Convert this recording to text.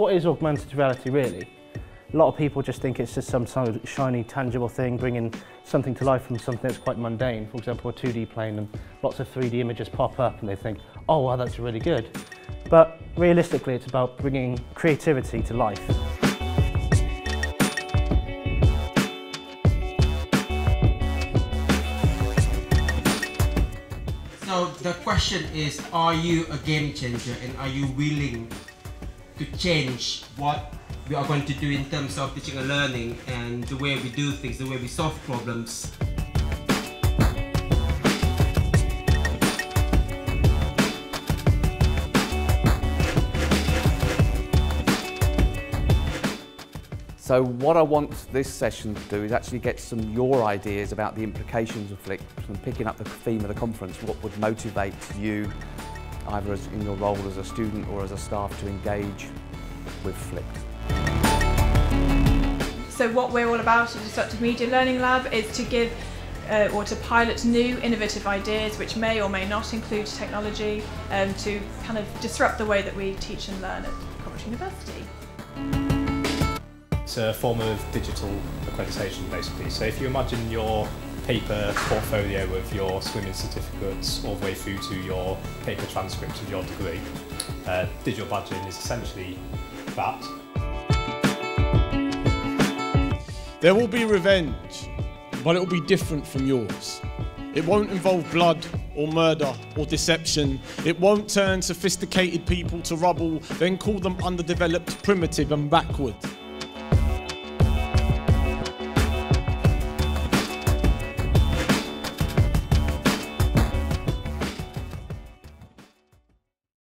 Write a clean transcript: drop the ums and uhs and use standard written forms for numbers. what is augmented reality really? A lot of people just think it's just some sort of shiny, tangible thing, bringing something to life from something that's quite mundane. For example, a 2D plane and lots of 3D images pop up and they think, oh wow, that's really good. But realistically, it's about bringing creativity to life. So the question is, are you a game changer and are you willing to change what we are going to do in terms of teaching and learning and the way we do things, the way we solve problems? So what I want this session to do is actually get some of your ideas about the implications of FLIC from picking up the theme of the conference. What would motivate you, either as in your role as a student or as a staff, to engage with FLIC? So what we're all about at Disruptive Media Learning Lab is to give or to pilot new innovative ideas which may or may not include technology to kind of disrupt the way that we teach and learn at Coventry University. It's a form of digital accreditation basically. So if you imagine your paper portfolio with your swimming certificates all the way through to your paper transcripts of your degree, digital badging is essentially that. There will be revenge, but it will be different from yours. It won't involve blood or murder or deception. It won't turn sophisticated people to rubble, then call them underdeveloped, primitive and backward.